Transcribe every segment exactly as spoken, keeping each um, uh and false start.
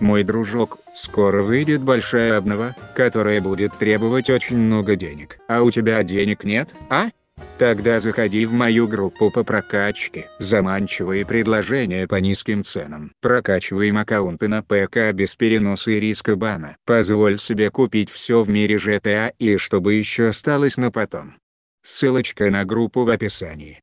Мой дружок, скоро выйдет большая обнова, которая будет требовать очень много денег. А у тебя денег нет, а? Тогда заходи в мою группу по прокачке. Заманчивые предложения по низким ценам. Прокачиваем аккаунты на ПК без переноса и риска бана. Позволь себе купить все в мире джи ти эй и чтобы еще осталось на потом. Ссылочка на группу в описании.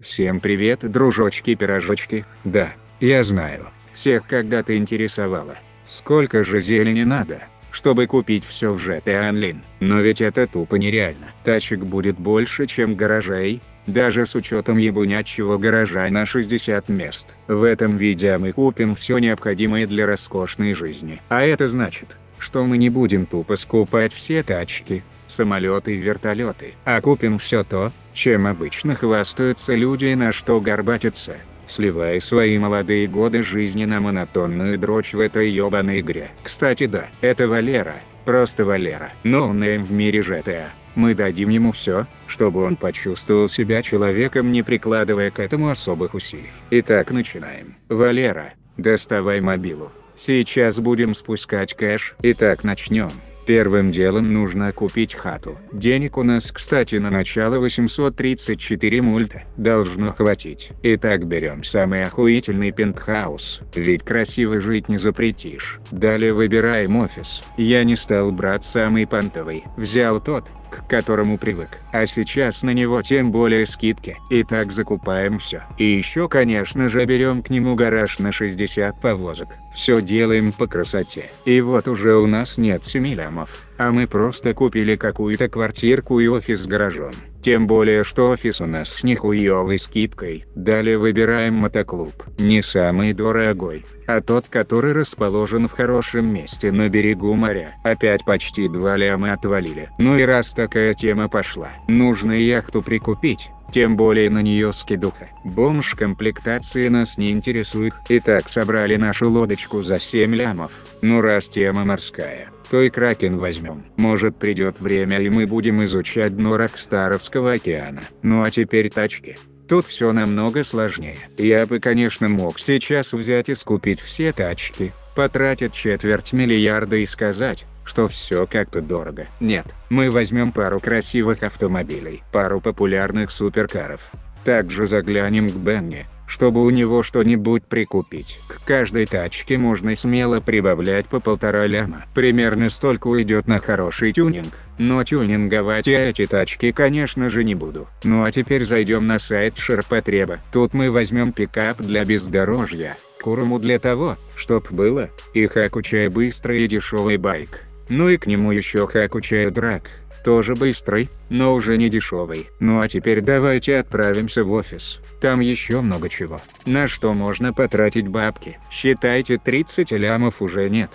Всем привет, дружочки-пирожочки. Да, я знаю, всех когда-то интересовало, сколько же зелени надо, чтобы купить все в джи ти эй Online. Но ведь это тупо нереально. Тачек будет больше, чем гаражей, даже с учетом ебунячего гаража на шестьдесят мест. В этом видео мы купим все необходимое для роскошной жизни. А это значит, что мы не будем тупо скупать все тачки, самолеты и вертолеты, а купим все то, чем обычно хвастаются люди и на что горбатятся, сливая свои молодые годы жизни на монотонную дрочь в этой ёбаной игре. Кстати, да, это Валера, просто Валера. Но он им в мире джи ти эй. Мы дадим ему все, чтобы он почувствовал себя человеком, не прикладывая к этому особых усилий. Итак, начинаем. Валера, доставай мобилу. Сейчас будем спускать кэш. Итак, начнем. Первым делом нужно купить хату. Денег у нас, кстати, на начало восемьсот тридцать четыре мульта. Должно хватить. Итак, берем самый охуительный пентхаус. Ведь красиво жить не запретишь. Далее выбираем офис. Я не стал брать самый понтовый. Взял тот, к которому привык. А сейчас на него тем более скидки. Итак, закупаем все. И еще, конечно же, берем к нему гараж на шестьдесят повозок. Все делаем по красоте. И вот уже у нас нет семи лямов. А мы просто купили какую-то квартирку и офис с гаражом. Тем более, что офис у нас с нихуевой скидкой. Далее выбираем мотоклуб. Не самый дорогой, а тот, который расположен в хорошем месте на берегу моря. Опять почти два ляма отвалили. Ну и раз такая тема пошла, нужно яхту прикупить. Тем более на нее скидуха. Бомж комплектации нас не интересует. Итак, собрали нашу лодочку за семь лямов. Ну раз тема морская, то и кракен возьмем. Может, придет время и мы будем изучать дно Рокстаровского океана. Ну а теперь тачки. Тут все намного сложнее. Я бы, конечно, мог сейчас взять и скупить все тачки, потратить четверть миллиарда и сказать, что все как-то дорого. Нет, мы возьмем пару красивых автомобилей, пару популярных суперкаров. Также заглянем к Бенни, чтобы у него что-нибудь прикупить. К каждой тачке можно смело прибавлять по полтора ляма. Примерно столько уйдет на хороший тюнинг. Но тюнинговать я эти тачки, конечно же, не буду. Ну а теперь зайдем на сайт ширпотреба. Тут мы возьмем пикап для бездорожья, куруму для того, чтоб было, и Хакучай быстрый и дешевый байк. Ну и к нему еще Хакучай Драк, тоже быстрый, но уже не дешевый. Ну а теперь давайте отправимся в офис. Там еще много чего, на что можно потратить бабки. Считайте, тридцать лямов уже нет.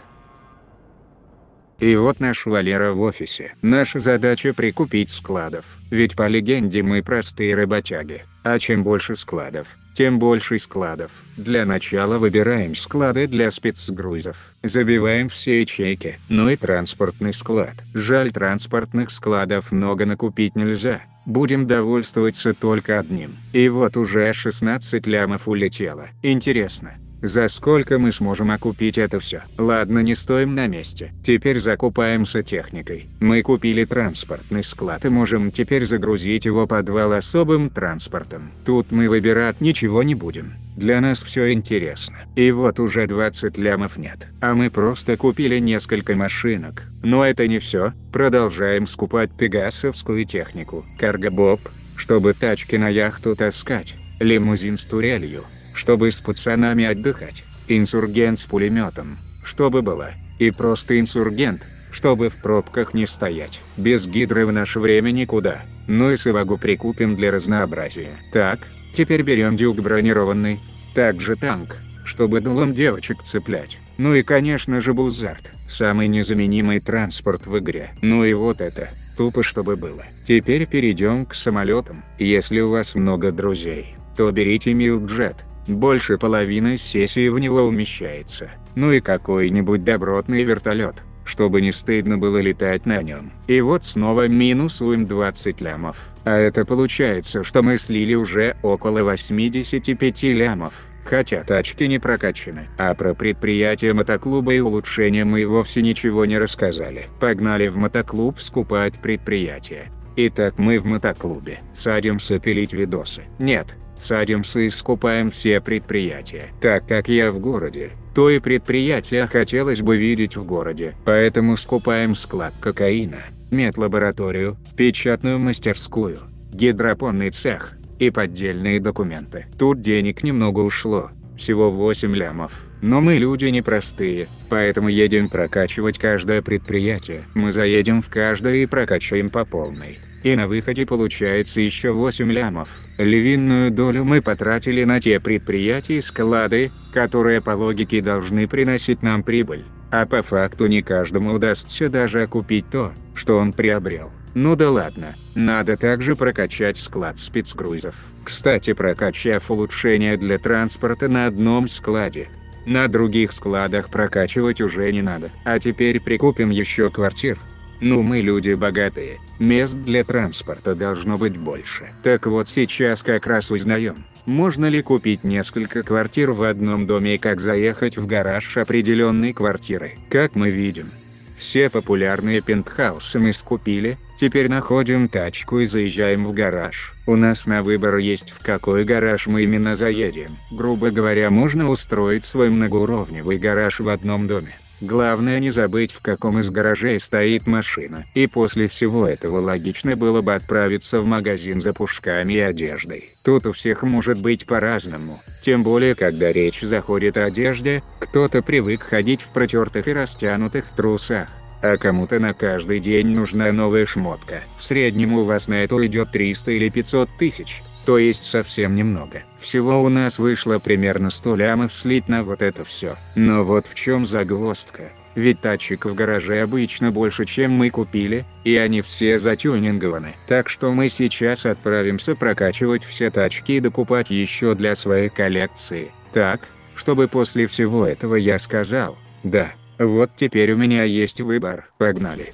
И вот наш Валера в офисе. Наша задача прикупить складов. Ведь по легенде мы простые работяги. А чем больше складов, тем больше складов. Для начала выбираем склады для спецгрузов. Забиваем все ячейки. Ну и транспортный склад. Жаль, транспортных складов много накупить нельзя. Будем довольствоваться только одним. И вот уже шестнадцать лямов улетело. Интересно, за сколько мы сможем окупить это все? Ладно, не стоим на месте. Теперь закупаемся техникой. Мы купили транспортный склад и можем теперь загрузить его подвал особым транспортом. Тут мы выбирать ничего не будем. Для нас все интересно. И вот уже двадцать лямов нет. А мы просто купили несколько машинок. Но это не все. Продолжаем скупать пегасовскую технику. Каргобоб, чтобы тачки на яхту таскать. Лимузин с турелью, чтобы с пацанами отдыхать. Инсургент с пулеметом, чтобы было. И просто инсургент, чтобы в пробках не стоять. Без гидры в наше время никуда. Ну и совагу прикупим для разнообразия. Так, теперь берем дюк бронированный. Также танк, чтобы дулом девочек цеплять. Ну и, конечно же, бузард. Самый незаменимый транспорт в игре. Ну и вот это. Тупо чтобы было. Теперь перейдем к самолетам. Если у вас много друзей, то берите милджет. Больше половины сессии в него умещается. Ну и какой-нибудь добротный вертолет, чтобы не стыдно было летать на нем. И вот снова минус УМ двадцать лямов. А это получается, что мы слили уже около восьмидесяти пяти лямов. Хотя тачки не прокачаны. А про предприятие мотоклуба и улучшения мы вовсе ничего не рассказали. Погнали в мотоклуб скупать предприятие. Итак, мы в мотоклубе. Садимся пилить видосы. Нет, садимся и скупаем все предприятия. Так как я в городе, то и предприятия хотелось бы видеть в городе. Поэтому скупаем склад кокаина, медлабораторию, печатную мастерскую, гидропонный цех и поддельные документы. Тут денег немного ушло, всего восемь лямов. Но мы люди непростые, поэтому едем прокачивать каждое предприятие. Мы заедем в каждое и прокачаем по полной. И на выходе получается еще восемь лямов. Львиную долю мы потратили на те предприятия и склады, которые по логике должны приносить нам прибыль. А по факту не каждому удастся даже окупить то, что он приобрел. Ну да ладно, надо также прокачать склад спецгрузов. Кстати, прокачав улучшения для транспорта на одном складе, на других складах прокачивать уже не надо. А теперь прикупим еще квартир. Ну мы люди богатые, мест для транспорта должно быть больше. Так вот сейчас как раз узнаем, можно ли купить несколько квартир в одном доме и как заехать в гараж определенной квартиры. Как мы видим, все популярные пентхаусы мы скупили, теперь находим тачку и заезжаем в гараж. У нас на выбор есть, в какой гараж мы именно заедем. Грубо говоря, можно устроить свой многоуровневый гараж в одном доме. Главное не забыть, в каком из гаражей стоит машина. И после всего этого логично было бы отправиться в магазин за пушками и одеждой. Тут у всех может быть по-разному. Тем более, когда речь заходит о одежде, кто-то привык ходить в протертых и растянутых трусах. А кому-то на каждый день нужна новая шмотка. В среднем у вас на это идет триста или пятьсот тысяч, то есть совсем немного. Всего у нас вышло примерно сто лямов слить на вот это все. Но вот в чем загвоздка. Ведь тачек в гараже обычно больше, чем мы купили, и они все затюнингованы. Так что мы сейчас отправимся прокачивать все тачки и докупать еще для своей коллекции. Так, чтобы после всего этого я сказал: да, вот теперь у меня есть выбор. Погнали.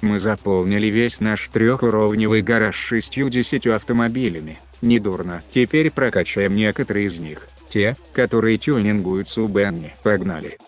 Мы заполнили весь наш трехуровневый гараж шестьюдесятью автомобилями. Недурно. Теперь прокачаем некоторые из них. Те, которые тюнингуются у Бенни. Погнали.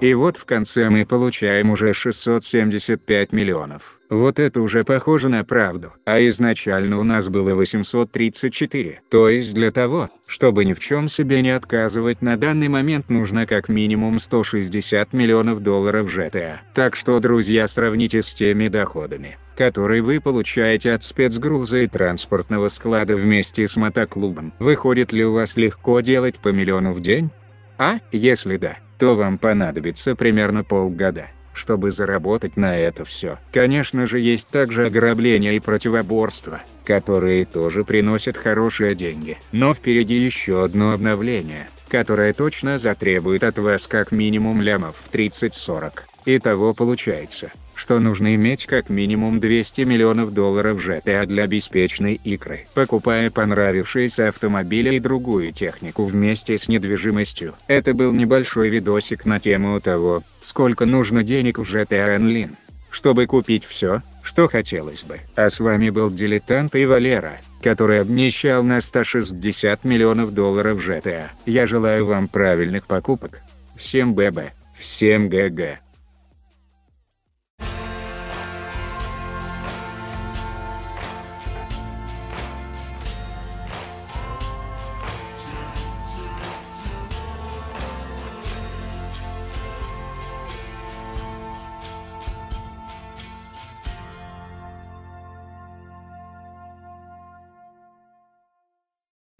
И вот в конце мы получаем уже шестьсот семьдесят пять миллионов. Вот это уже похоже на правду. А изначально у нас было восемьсот тридцать четыре. То есть для того, чтобы ни в чем себе не отказывать, на данный момент нужно как минимум сто шестьдесят миллионов долларов джи ти эй. Так что, друзья, сравните с теми доходами, которые вы получаете от спецгруза и транспортного склада вместе с мотоклубом. Выходит ли у вас легко делать по миллиону в день? А если да, то вам понадобится примерно полгода, чтобы заработать на это все. Конечно же, есть также ограбления и противоборства, которые тоже приносят хорошие деньги. Но впереди еще одно обновление, которое точно затребует от вас как минимум лямов в тридцать-сорок. Итого получается, что нужно иметь как минимум двести миллионов долларов джи ти эй для беспечной игры. Покупая понравившиеся автомобили и другую технику вместе с недвижимостью. Это был небольшой видосик на тему того, сколько нужно денег в джи ти эй онлайн, чтобы купить все, что хотелось бы. А с вами был Дилетант и Валера, который обнищал на сто шестьдесят миллионов долларов джи ти эй. Я желаю вам правильных покупок. Всем ББ, всем ГГ.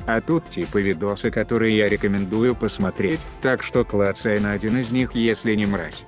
А тут типа видосы, которые я рекомендую посмотреть, так что клацай на один из них, если не мразь.